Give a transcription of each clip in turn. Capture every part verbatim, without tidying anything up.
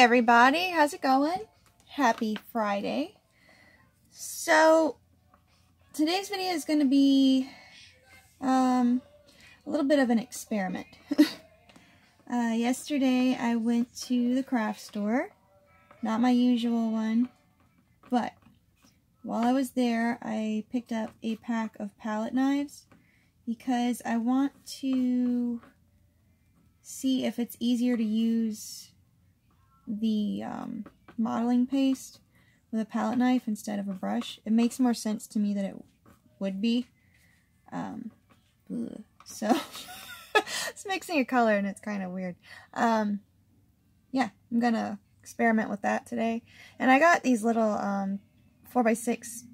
Hi everybody, how's it going? Happy Friday. So today's video is going to be um, a little bit of an experiment. uh, yesterday I went to the craft store, not my usual one, but while I was there I picked up a pack of palette knives because I want to see if it's easier to use the um, modeling paste with a palette knife instead of a brush. It makes more sense to me that it would be. Um, so, it's mixing a color and it's kind of weird. Um, yeah, I'm gonna experiment with that today. And I got these little um, four by six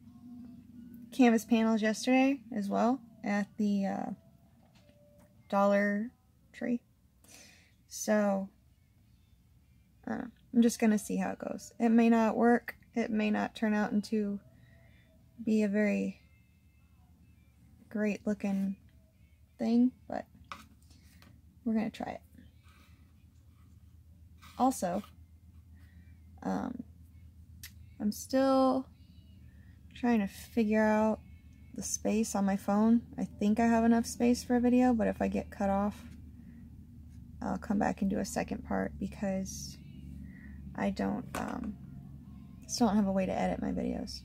canvas panels yesterday as well at the uh, Dollar Tree. So, Uh, I'm just gonna see how it goes. It may not work. It may not turn out into be a very great looking thing, but we're gonna try it. Also, um, I'm still trying to figure out the space on my phone. I think I have enough space for a video, but if I get cut off, I'll come back and do a second part because I don't, um, still don't have a way to edit my videos.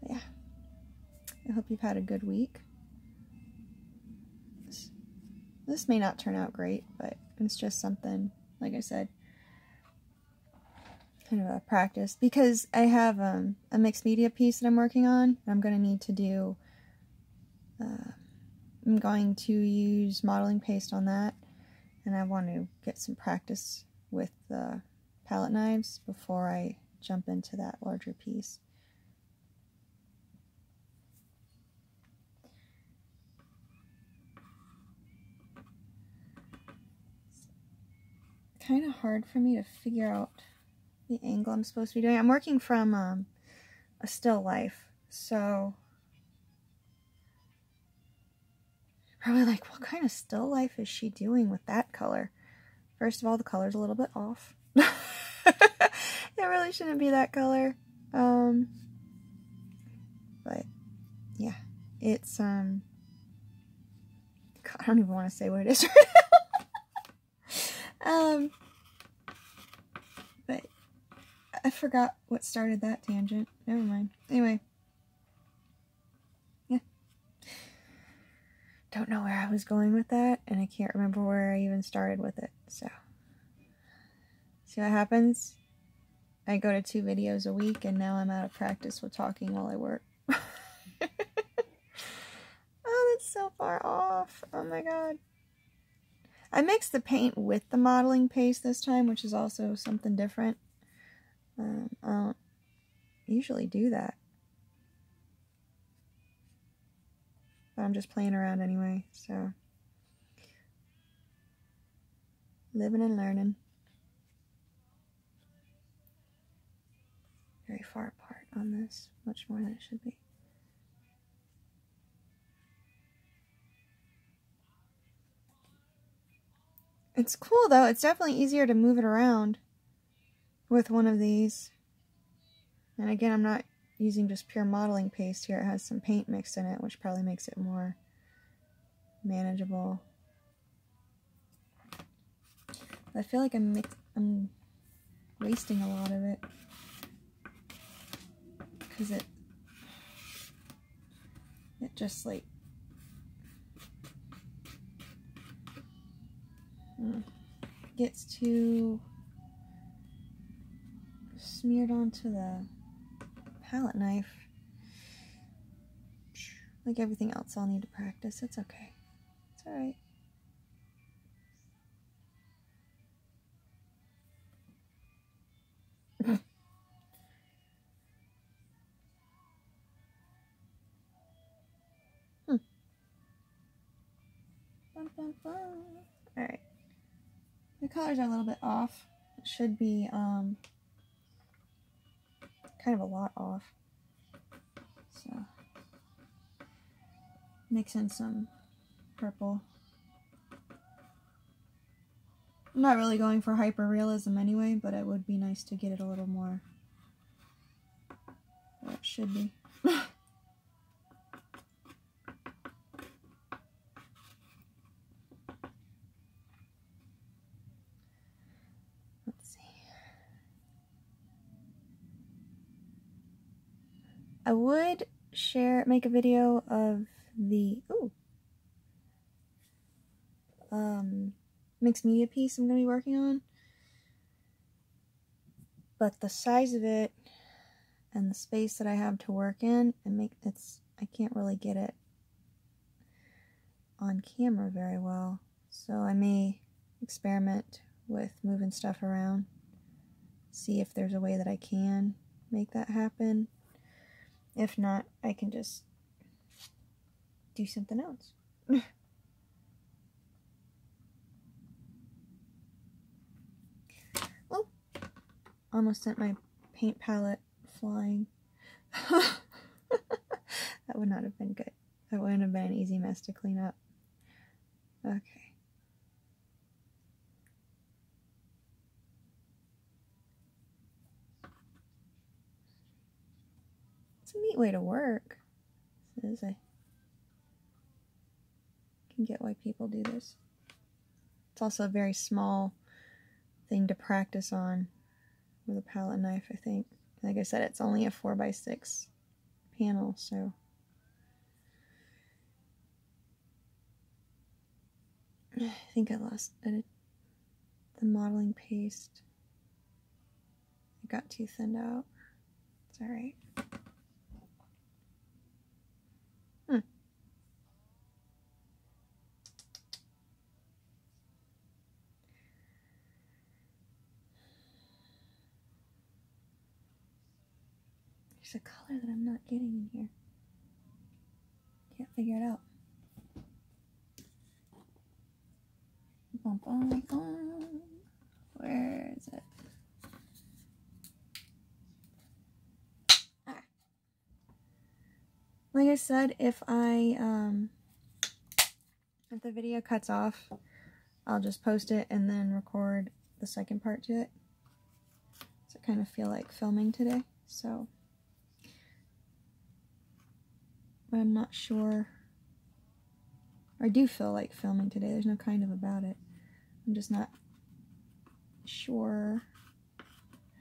But yeah. I hope you've had a good week. This, this may not turn out great, but it's just something, like I said, kind of a practice. Because I have um, a mixed media piece that I'm working on. I'm going to need to do, uh, I'm going to use modeling paste on that. And I want to get some practice with the palette knives before I jump into that larger piece. It's kind of hard for me to figure out the angle I'm supposed to be doing. I'm working from um, a still life, so probably like, what kind of still life is she doing with that color? First of all, the color's a little bit off. It really shouldn't be that color. Um, but, yeah. It's, um... God, I don't even want to say what it is right now. um, but, I forgot what started that tangent. Never mind. Anyway. Yeah. Don't know where I was going with that, and I can't remember where I even started with it. So, see what happens? I go to two videos a week, and now I'm out of practice with talking while I work. Oh, that's so far off. Oh my god. I mixed the paint with the modeling paste this time, which is also something different. Um, I don't usually do that. But I'm just playing around anyway, so. Living and learning. Very far apart on this, much more than it should be. It's cool though, it's definitely easier to move it around with one of these. And again, I'm not using just pure modeling paste here, it has some paint mixed in it, which probably makes it more manageable. I feel like I'm mix I'm wasting a lot of it because it it just like gets too smeared onto the palette knife. Like everything else, I'll need to practice. It's okay. It's all right. Alright, the colors are a little bit off. It should be um, kind of a lot off. So, mix in some purple. I'm not really going for hyper-realism anyway, but it would be nice to get it a little more where it should be. I would share, make a video of the, ooh, um, mixed media piece I'm going to be working on, but the size of it and the space that I have to work in, and make, it's, I can't really get it on camera very well, so I may experiment with moving stuff around, see if there's a way that I can make that happen. If not, I can just do something else. Oh, almost sent my paint palette flying. That would not have been good. That wouldn't have been an easy mess to clean up. Okay. It's a neat way to work. This is, I can get why people do this. It's also a very small thing to practice on with a palette knife, I think. Like I said, it's only a four by six panel, so. I think I lost the modeling paste. It got too thinned out. It's alright. There's a color that I'm not getting in here. Can't figure it out. Bum, bum, bum. Where is it? Ah. Like I said, if I um, if the video cuts off, I'll just post it and then record the second part to it. So I kind of feel like filming today, so. But I'm not sure, or I do feel like filming today. There's no kind of about it. I'm just not sure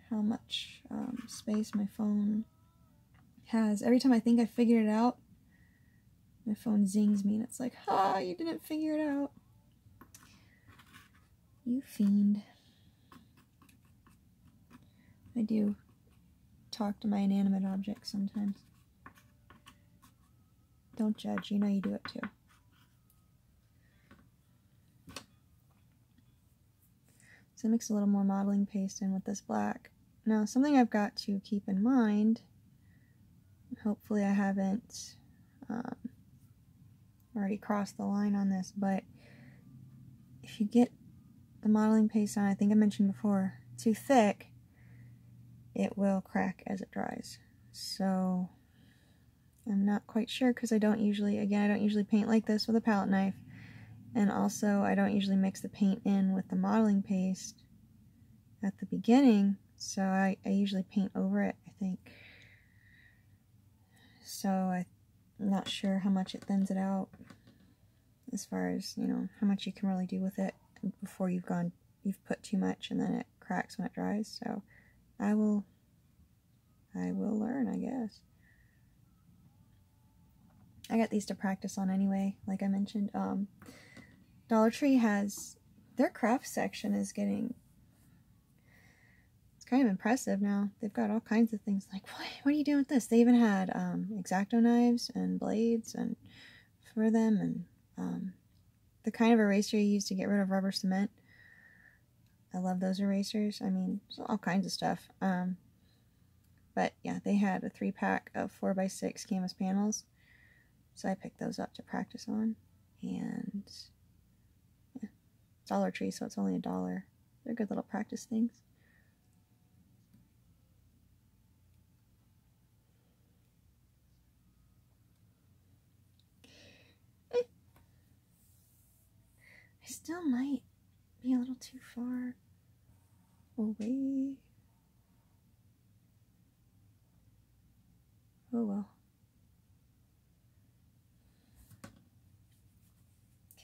how much um, space my phone has. Every time I think I figured it out, my phone zings me and it's like, ha, you didn't figure it out. You fiend. I do talk to my inanimate objects sometimes. Don't judge, you know you do it too. So mix a little more modeling paste in with this black. Now, something I've got to keep in mind, hopefully I haven't um, already crossed the line on this, but if you get the modeling paste on, I think I mentioned before, too thick, it will crack as it dries. So I'm not quite sure because I don't usually, again, I don't usually paint like this with a palette knife, and also I don't usually mix the paint in with the modeling paste at the beginning, so I, I usually paint over it, I think. So I'm not sure how much it thins it out as far as, you know, how much you can really do with it before you've gone, you've put too much and then it cracks when it dries, so I will, I will learn, I guess. I got these to practice on anyway, like I mentioned. Um, Dollar Tree has, their craft section is getting, it's kind of impressive now. They've got all kinds of things like, what, what are you doing with this? They even had um, X-Acto knives and blades and for them, and um, the kind of eraser you use to get rid of rubber cement. I love those erasers. I mean, all kinds of stuff. Um, but yeah, they had a three pack of four by six canvas panels. So I picked those up to practice on, and yeah, Dollar Tree, so it's only a dollar. They're good little practice things. I still might be a little too far away. Oh well.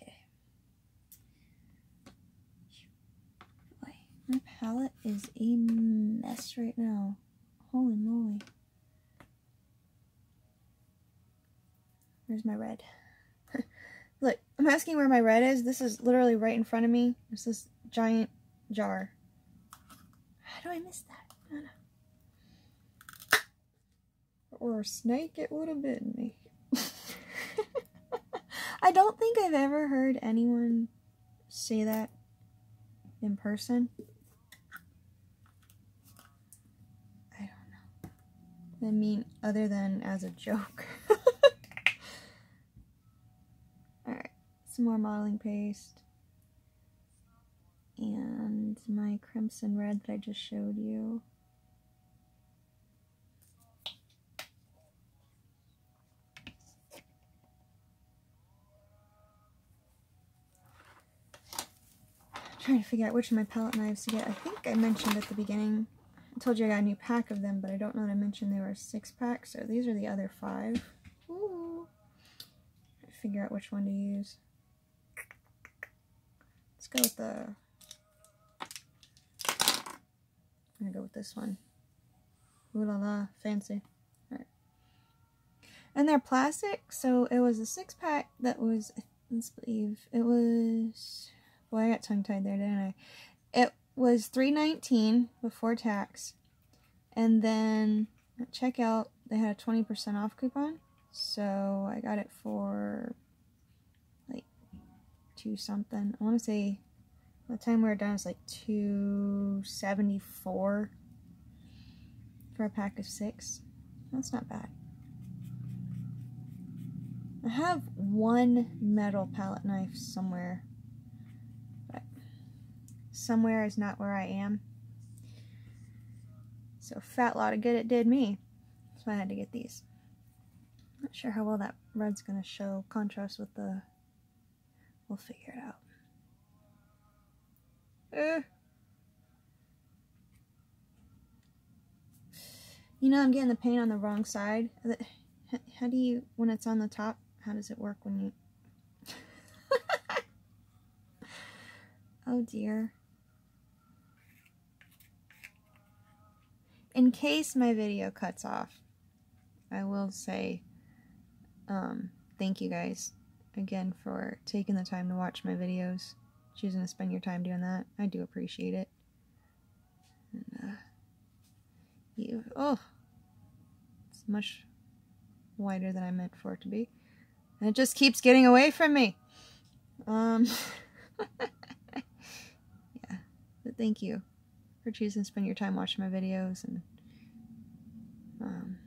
Okay. Boy, my palette is a mess right now. Holy moly. Where's my red? Look, I'm asking where my red is. This is literally right in front of me. There's this giant jar. How do I miss that? I don't know. Or a snake, it would have bitten me. I don't think I've ever heard anyone say that in person. I don't know. I mean, other than as a joke. Alright, some more modeling paste. And my crimson red that I just showed you. Trying to figure out which of my palette knives to get. I think I mentioned at the beginning, I told you I got a new pack of them, but I don't know that I mentioned they were a six pack, so these are the other five. Ooh. Trying to figure out which one to use. Let's go with the... I'm gonna go with this one. Ooh la la, fancy. Alright. And they're plastic, so it was a six pack that was, let's believe, it was... Well, I got tongue-tied there, didn't I? It was three nineteen before tax, and then at checkout they had a twenty percent off coupon, so I got it for like two something. I want to say by the time we were done, it was like two seventy-four for a pack of six. That's not bad. I have one metal palette knife somewhere. Somewhere is not where I am. So fat lot of good it did me. So I had to get these. Not sure how well that red's gonna show contrast with the... We'll figure it out. Uh. You know, I'm getting the paint on the wrong side. How do you, when it's on the top, how does it work when you... Oh dear. In case my video cuts off, I will say um, thank you guys again for taking the time to watch my videos, choosing to spend your time doing that. I do appreciate it. And, uh, you, oh, it's much wider than I meant for it to be, and it just keeps getting away from me. Um, yeah, but thank you for choosing to spend your time watching my videos, and um,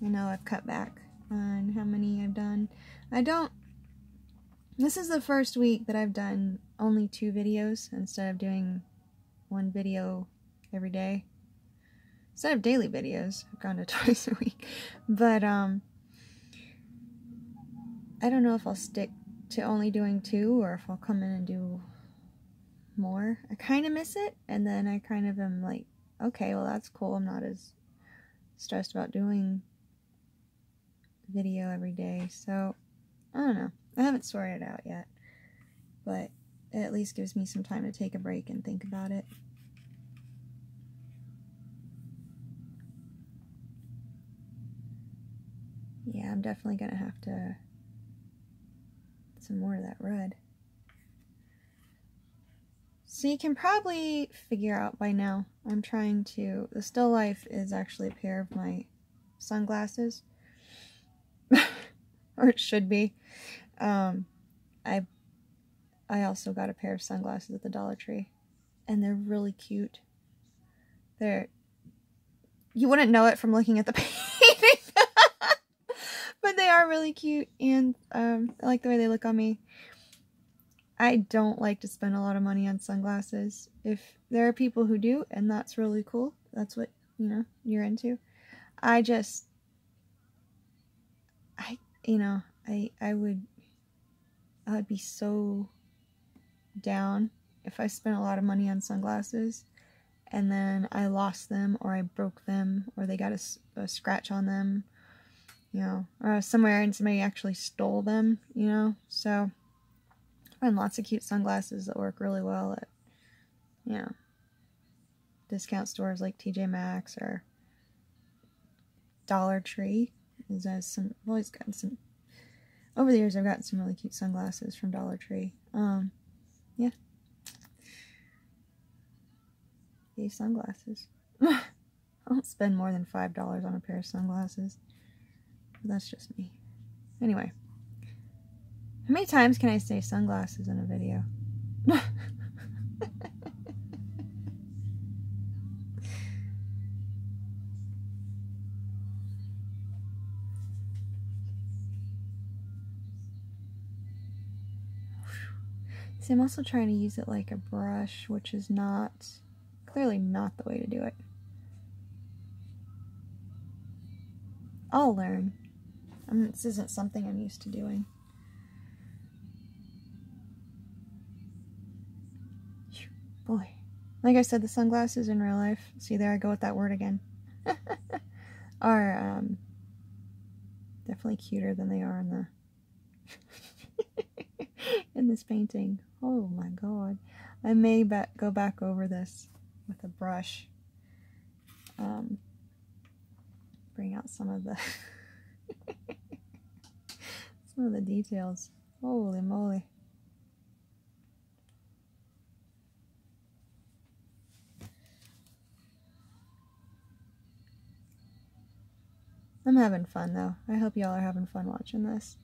I know I've cut back on how many I've done. I don't, this is the first week that I've done only two videos instead of doing one video every day. Instead of daily videos, I've gone to twice a week, but um, I don't know if I'll stick to only doing two or if I'll come in and do more. I kind of miss it, and then I kind of am like, okay, well that's cool, I'm not as stressed about doing video every day. So I don't know, I haven't sorted it out yet, but it at least gives me some time to take a break and think about it. Yeah, I'm definitely gonna have to some more of that red. So you can probably figure out by now, I'm trying to, the still life is actually a pair of my sunglasses. Or it should be. Um, I, I also got a pair of sunglasses at the Dollar Tree, and they're really cute. They're, you wouldn't know it from looking at the painting. But they are really cute, and um, I like the way they look on me. I don't like to spend a lot of money on sunglasses. If there are people who do, and that's really cool, that's what, you know, you're into. I just, I, you know, I, I would, I would be so down if I spent a lot of money on sunglasses and then I lost them or I broke them or they got a, a scratch on them, you know, or somewhere and somebody actually stole them, you know. So I find lots of cute sunglasses that work really well at, you know, discount stores like T J Maxx or Dollar Tree. Some, I've always gotten some, over the years I've gotten some really cute sunglasses from Dollar Tree. Um, yeah. These sunglasses. I don't spend more than five dollars on a pair of sunglasses. But that's just me. Anyway. How many times can I say sunglasses in a video? See, I'm also trying to use it like a brush, which is not, clearly not the way to do it. I'll learn. I mean, this isn't something I'm used to doing. Boy. Like I said, the sunglasses in real life, see there I go with that word again, are um, definitely cuter than they are in the in this painting. Oh my god. I may ba- go back over this with a brush. Um, bring out some of the some of the details. Holy moly. I'm having fun though. I hope y'all are having fun watching this.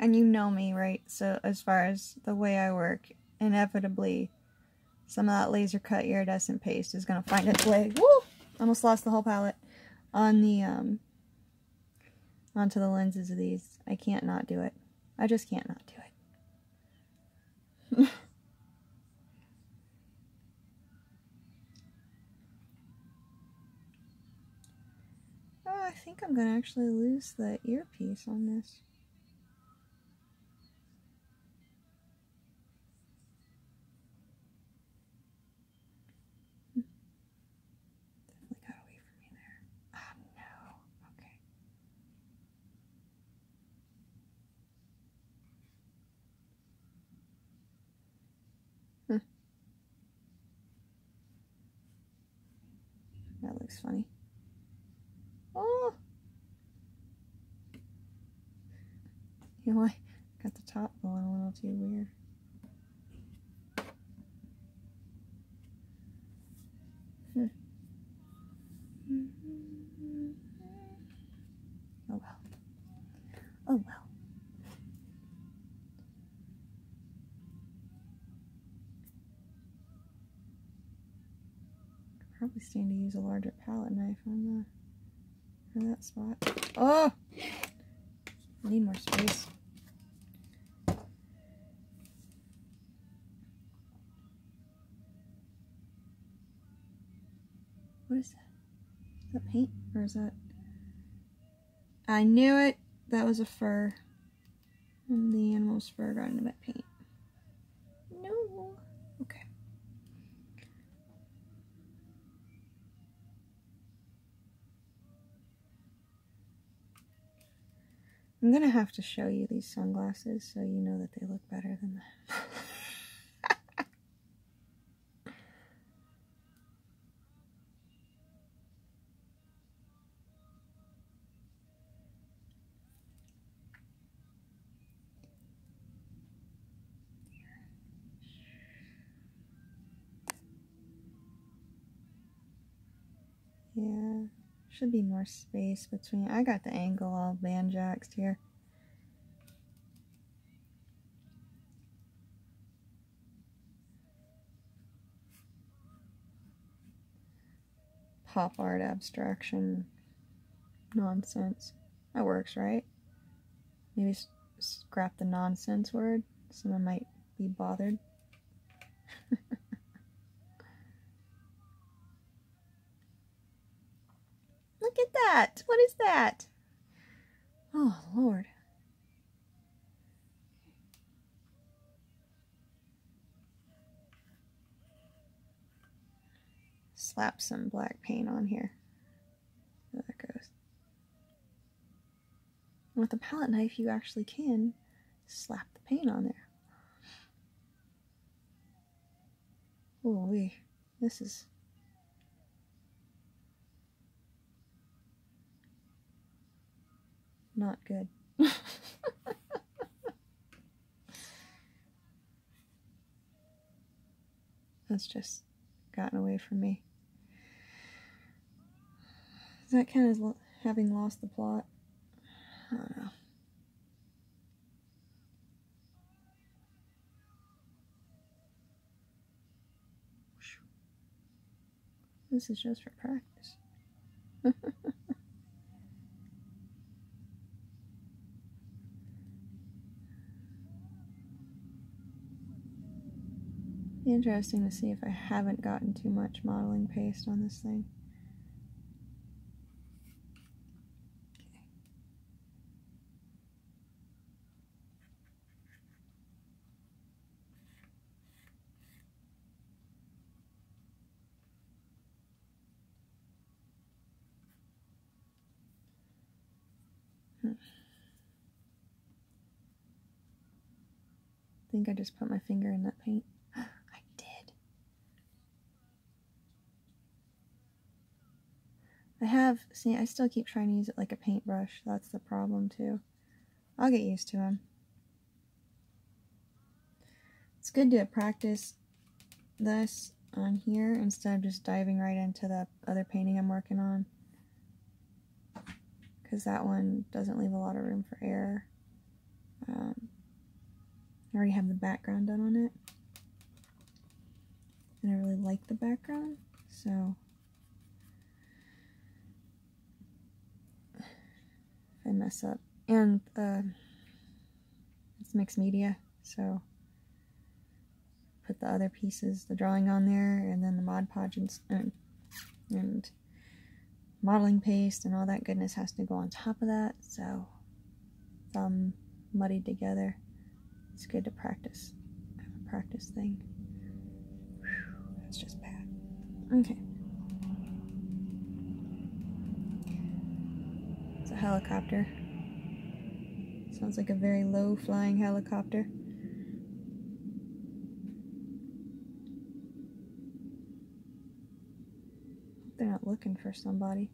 And you know me, right? So as far as the way I work, inevitably, some of that laser cut iridescent paste is going to find its way. Woo! Almost lost the whole palette on the, um, onto the lenses of these. I can't not do it. I just can't not do it. Oh, I think I'm going to actually lose the earpiece on this. That looks funny. Oh! You know, I got the top going a little too weird. Hmm. Oh well. Oh well. Probably stand to use a larger palette knife on the, on that spot. Oh! I need more space. What is that? Is that paint? Or is that... I knew it! That was a fur. And the animal's fur got into my paint. No! Okay. I'm gonna have to show you these sunglasses so you know that they look better than that. Yeah. Should be more space between. I got the angle all banjaxed here. pop art abstraction nonsense. That works, right? Maybe scrap the nonsense word. Someone might be bothered. Look at that! What is that? Oh, Lord. Slap some black paint on here. There that goes. And with a palette knife, you actually can slap the paint on there. Holy, this is... not good. That's just gotten away from me. Does that count as lo- having lost the plot? I don't know. This is just for practice. Interesting to see if I haven't gotten too much modeling paste on this thing. Okay. Hmm. I think I just put my finger in that paint. I have, see, I still keep trying to use it like a paintbrush. That's the problem, too. I'll get used to them. It's good to practice this on here instead of just diving right into the other painting I'm working on, because that one doesn't leave a lot of room for error. Um, I already have the background done on it, and I really like the background, so... I mess up, and uh, it's mixed media, so put the other pieces, the drawing on there, and then the Mod Podge and, and, and modeling paste and all that goodness has to go on top of that, so it's all muddied together. It's good to practice. I have a practice thing. Whew, that's just bad. Okay. Helicopter. Sounds like a very low flying helicopter. They're not looking for somebody.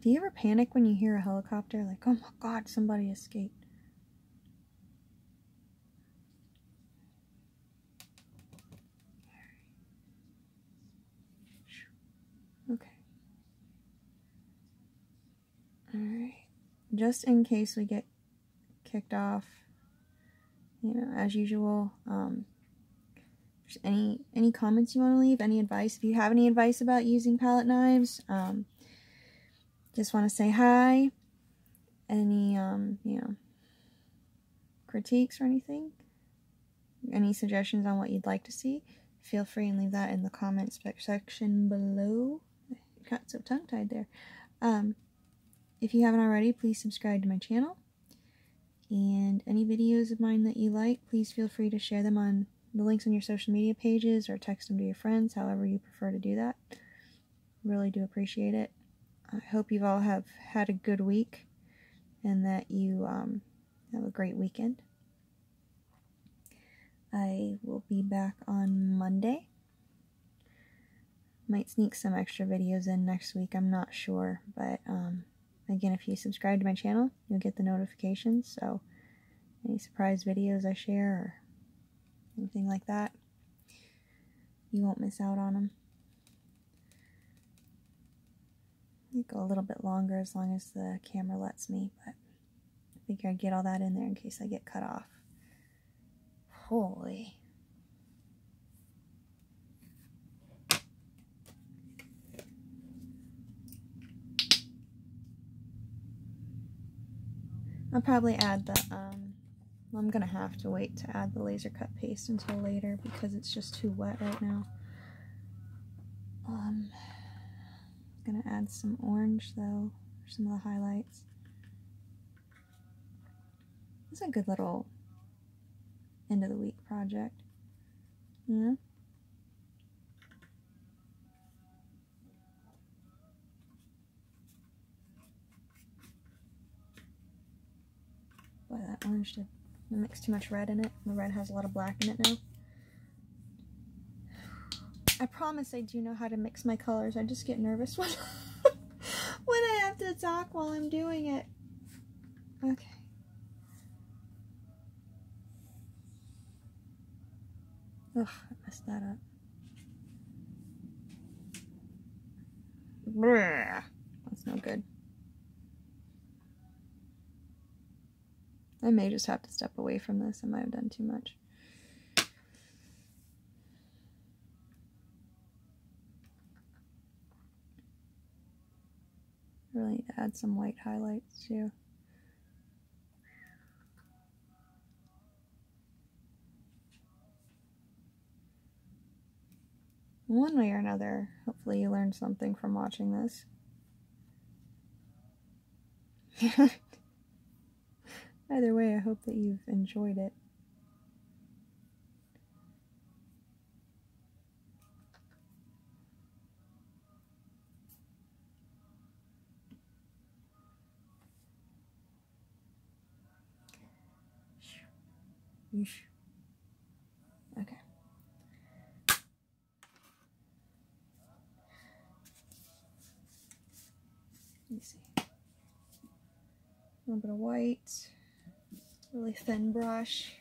Do you ever panic when you hear a helicopter? Like, oh my God, somebody escaped. Okay. Alright. Just in case we get kicked off, you know, as usual, um, any any comments you want to leave, any advice, if you have any advice about using palette knives, um, just want to say hi, any, um, you know, critiques or anything, any suggestions on what you'd like to see, feel free and leave that in the comments section below. I got so tongue-tied there. Um, If you haven't already, please subscribe to my channel, and any videos of mine that you like, please feel free to share them on the links on your social media pages or text them to your friends, however you prefer to do that. Really do appreciate it. I hope you've all have had a good week and that you um, have a great weekend. I will be back on Monday. Might sneak some extra videos in next week, I'm not sure, but... Um, Again, if you subscribe to my channel, you'll get the notifications, so any surprise videos I share or anything like that, you won't miss out on them. It'll go a little bit longer as long as the camera lets me, but I figure I'd get all that in there in case I get cut off. Holy... I'll probably add the, um, well, I'm going to have to wait to add the laser cut paste until later because it's just too wet right now. Um, I'm going to add some orange, though, for some of the highlights. It's a good little end of the week project, you know? Boy, that orange did mix too much red in it. The red has a lot of black in it now. I promise I do know how to mix my colors. I just get nervous when, when I have to talk while I'm doing it. Okay. Ugh, I messed that up. That's no good. I may just have to step away from this. I might have done too much. Really need to add some white highlights too. One way or another, hopefully you learned something from watching this. Either way, I hope that you've enjoyed it. Okay. Let me see. A little bit of white. Really thin brush.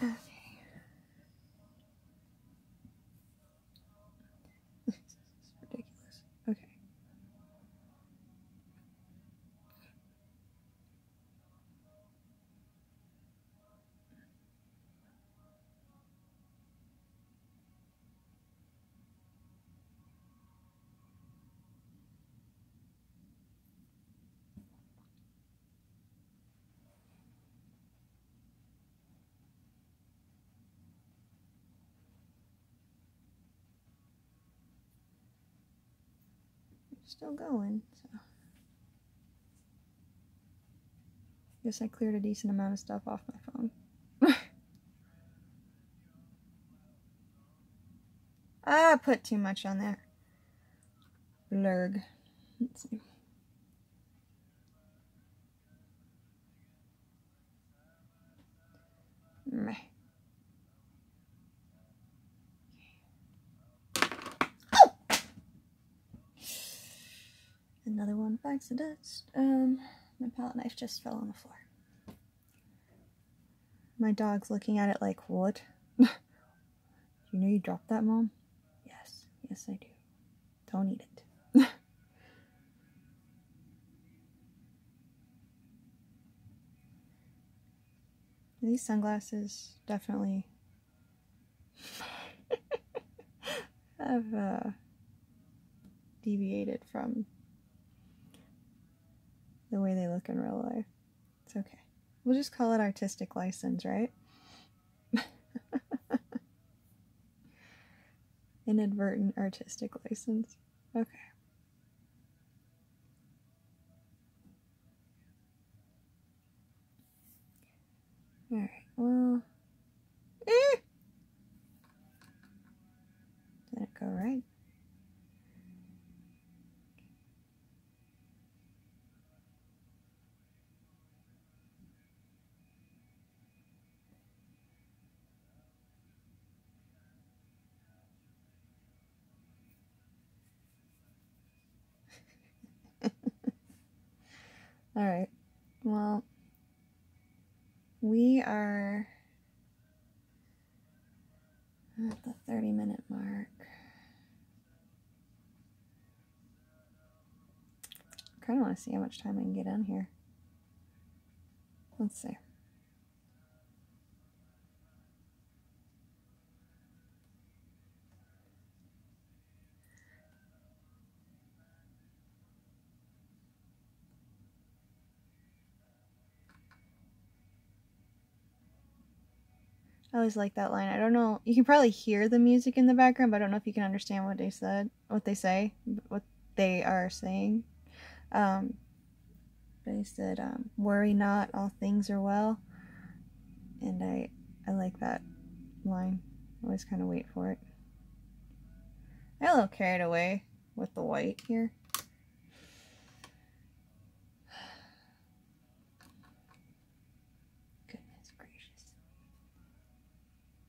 Okay. This is ridiculous. Okay. Still going, so guess I cleared a decent amount of stuff off my phone. I put too much on there. Blurg. Let's see. Meh. Another one bites the dust. Um, my palette knife just fell on the floor. My dog's looking at it like, what? You know you dropped that, Mom? Yes. Yes, I do. Don't eat it. These sunglasses definitely have uh, deviated from the way they look in real life. It's okay. We'll just call it artistic license, right? Inadvertent artistic license. Okay. Alright, well... Eh! Did it go right? Alright, well, we are at the thirty minute mark. I kind of want to see how much time I can get in here. Let's see. I always like that line. I don't know. You can probably hear the music in the background, but I don't know if you can understand what they said, what they say, what they are saying. Um, they said, um, "Worry not, all things are well," and I, I like that line. I always kind of wait for it. I got a little carried away with the white here.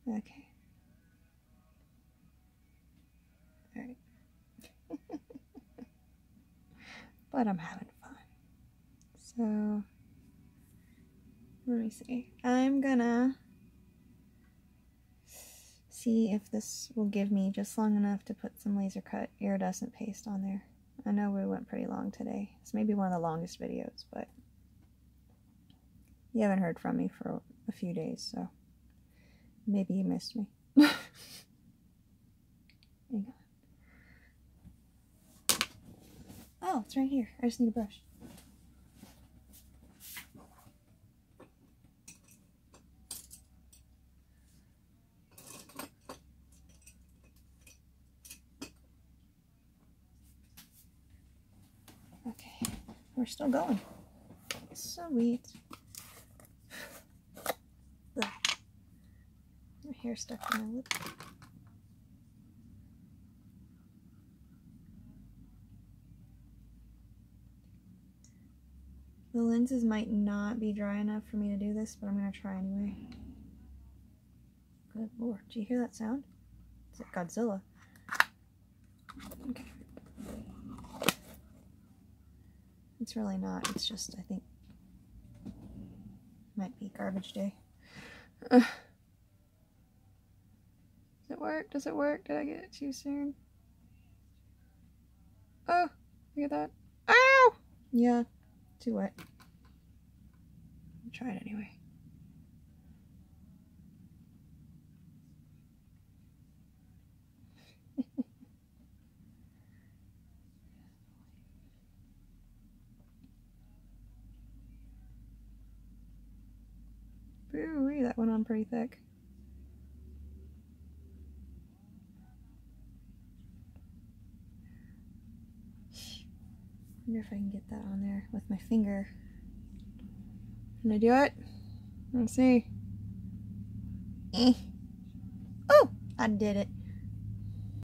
Okay. Alright. But I'm having fun. So, let me see. I'm gonna see if this will give me just long enough to put some laser cut iridescent paste on there. I know we went pretty long today. It's maybe one of the longest videos, but you haven't heard from me for a few days, so. Maybe you missed me. Hang on. Oh, it's right here. I just need a brush. Okay, we're still going. Sweet. Hair stuck in my lip. The lenses might not be dry enough for me to do this, but I'm gonna try anyway. Good lord, do you hear that sound? It's like Godzilla. Okay. It's really not, it's just, I think, might be garbage day. Uh. Work? Does it work? Did I get it too soon? Oh, look at that. Ow! Yeah, too wet. I'll try it anyway. Ooh, that went on pretty thick. I wonder if I can get that on there with my finger. Can I do it? Let's see. Eh. Oh, I did it.